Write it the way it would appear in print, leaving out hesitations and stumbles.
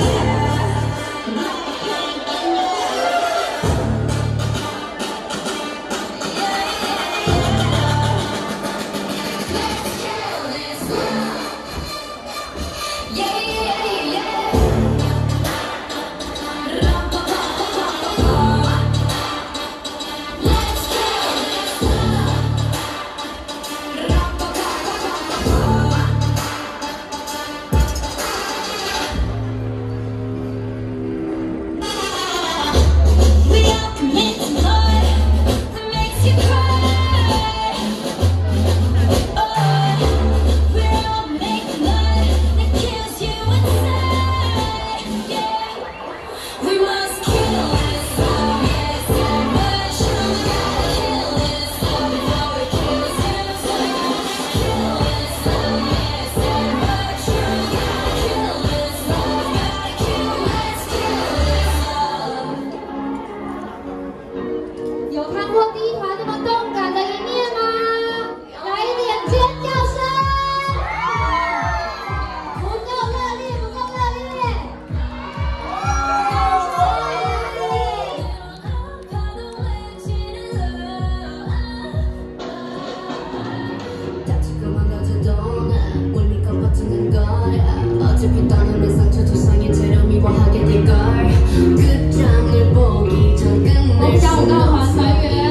我们下午到华财园。